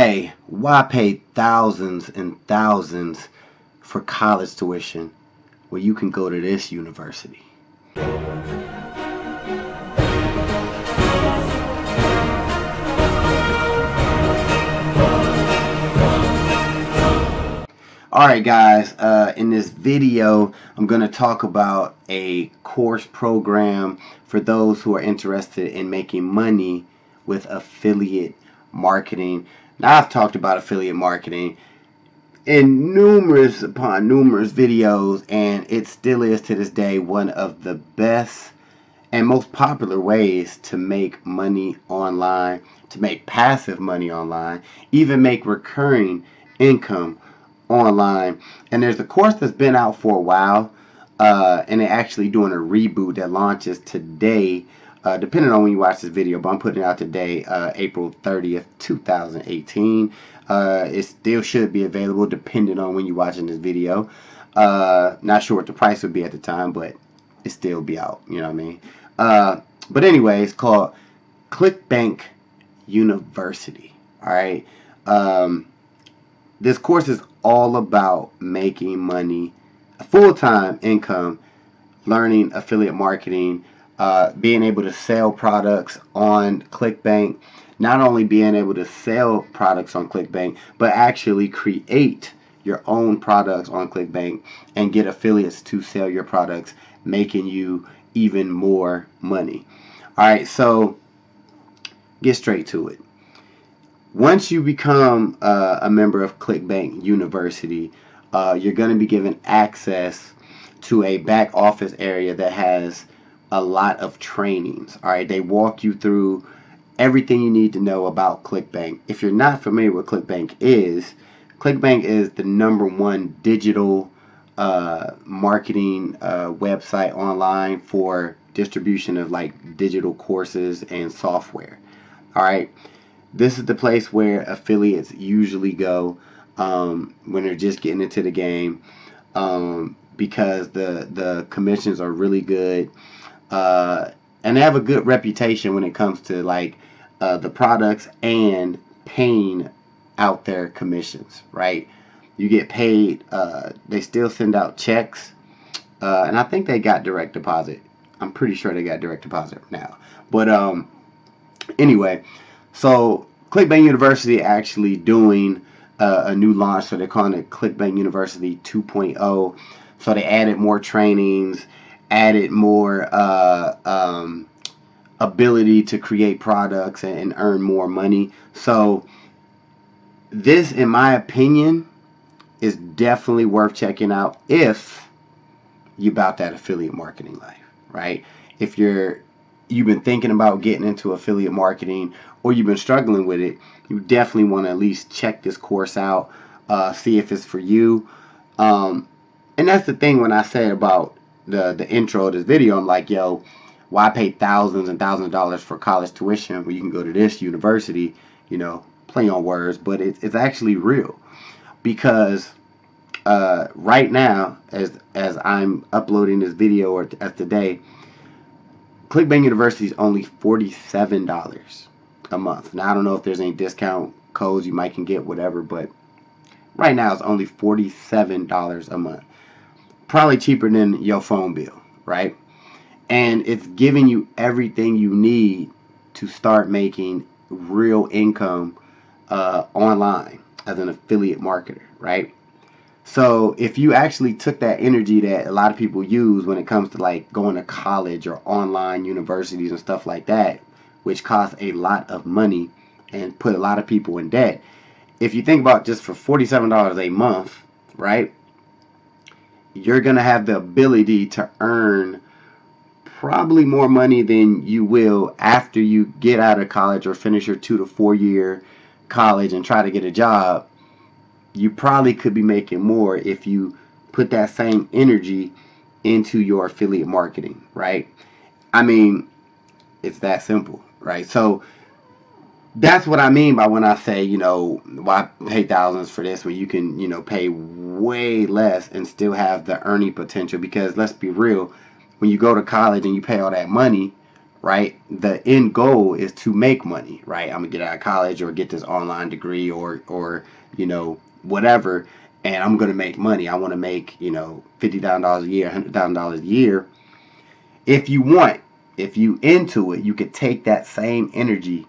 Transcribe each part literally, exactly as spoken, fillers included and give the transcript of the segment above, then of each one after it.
Hey, why pay thousands and thousands for college tuition when you can go to this university? Alright guys, uh, in this video I'm going to talk about a course program for those who are interested in making money with affiliate marketing. Now, I've talked about affiliate marketing in numerous upon numerous videos, and it still is to this day one of the best and most popular ways to make money online, to make passive money online, even make recurring income online. And there's a course that's been out for a while, uh, and they're actually doing a reboot that launches today, uh, depending on when you watch this video, but I'm putting it out today, uh, April thirtieth two thousand eighteen. Uh, it still should be available depending on when you're watching this video. Uh, not sure what the price would be at the time, but it still be out, you know what I mean? Uh, but anyway, it's called ClickBank University. Alright, um, this course is all about making money, full-time income, learning affiliate marketing, uh, being able to sell products on ClickBank. Not only being able to sell products on ClickBank, but actually create your own products on ClickBank and get affiliates to sell your products, making you even more money. Alright, so get straight to it. Once you become uh, a member of ClickBank University, uh, you're going to be given access to a back office area that has a lot of trainings. All right, they walk you through everything you need to know about ClickBank. If you're not familiar with ClickBank is, ClickBank is the number one digital uh, marketing uh, website online for distribution of like digital courses and software. All right. This is the place where affiliates usually go um, when they're just getting into the game, um, because the the commissions are really good, uh, and they have a good reputation when it comes to like uh, the products and paying out their commissions. Right? You get paid. Uh, they still send out checks, uh, and I think they got direct deposit. I'm pretty sure they got direct deposit now. But um, anyway. So ClickBank University actually doing uh, a new launch, so they're calling it ClickBank University two point oh. So they added more trainings, added more uh, um, ability to create products and, and earn more money. So this, in my opinion, is definitely worth checking out if you're about that affiliate marketing life, right? If you're you've been thinking about getting into affiliate marketing, or you've been struggling with it, you definitely want to at least check this course out, uh, see if it's for you. Um, and that's the thing when I said about the, the intro of this video, I'm like, yo, why pay thousands and thousands of dollars for college tuition when you can go to this university? You know, play on words, but it, it's actually real, because uh, right now, as, as I'm uploading this video or as today, ClickBank University is only forty-seven dollars a month. Now, I don't know if there's any discount codes you might can get, whatever, but right now it's only forty-seven dollars a month. Probably cheaper than your phone bill, right? And it's giving you everything you need to start making real income uh, online as an affiliate marketer, right? So if you actually took that energy that a lot of people use when it comes to like going to college or online universities and stuff like that, which costs a lot of money and put a lot of people in debt, if you think about just for forty-seven dollars a month, right, you're going to have the ability to earn probably more money than you will after you get out of college or finish your two to four year college and try to get a job. You probably could be making more if you put that same energy into your affiliate marketing, right? I mean, it's that simple, right? So that's what I mean by when I say, you know, why pay thousands for this when you can, you know, pay way less and still have the earning potential. Because let's be real, when you go to college and you pay all that money, right? The end goal is to make money, right? I'm gonna get out of college or get this online degree or or you know, whatever, and I'm gonna make money. I want to make, you know, fifty thousand dollars a year, one hundred thousand dollars a year. If you want, if you into it, you could take that same energy,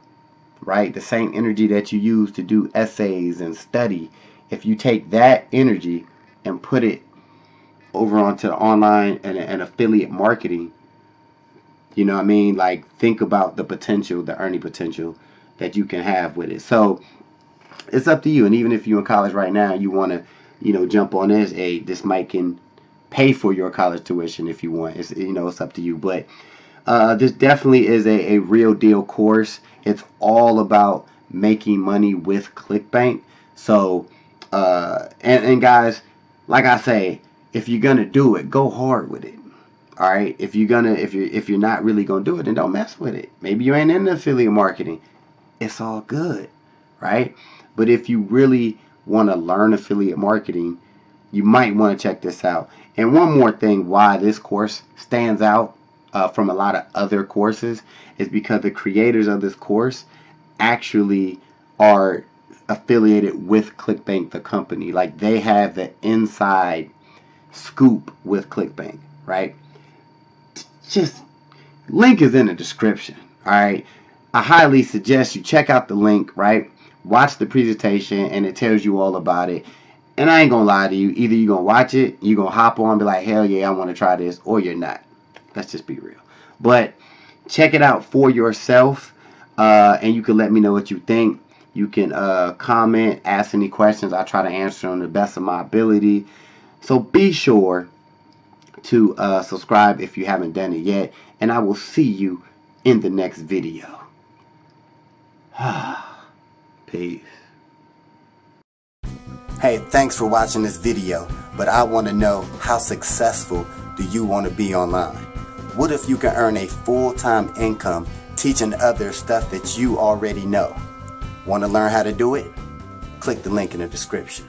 right? The same energy that you use to do essays and study. If you take that energy and put it over onto the online and, and affiliate marketing, you know what I mean? Like, think about the potential, the earning potential that you can have with it. So it's up to you. And even if you're in college right now, you want to, you know, jump on this, hey, this might can pay for your college tuition if you want. It's, you know, it's up to you. But uh, this definitely is a, a real deal course. It's all about making money with ClickBank. So, uh, and, and guys, like I say, if you're going to do it, go hard with it. All right. If you're gonna, if you if you're not really gonna do it, then don't mess with it. Maybe you ain't into affiliate marketing. It's all good, right? But if you really want to learn affiliate marketing, you might want to check this out. And one more thing, why this course stands out uh, from a lot of other courses is because the creators of this course actually are affiliated with ClickBank, the company. Like, they have the inside scoop with ClickBank, right? Just link is in the description. All right, I highly suggest you check out the link, right? Watch the presentation, and it tells you all about it. And I ain't gonna lie to you, either you're gonna watch it, you're gonna hop on and be like, hell yeah, I want to try this, or you're not. Let's just be real. But check it out for yourself, uh, and you can let me know what you think. You can uh, comment, ask any questions. I try to answer them to the best of my ability. So be sure to uh, subscribe if you haven't done it yet, and I will see you in the next video. Peace. Hey, thanks for watching this video, but I want to know, how successful do you want to be online? What if you can earn a full-time income teaching others stuff that you already know? Want to learn how to do it? Click the link in the description.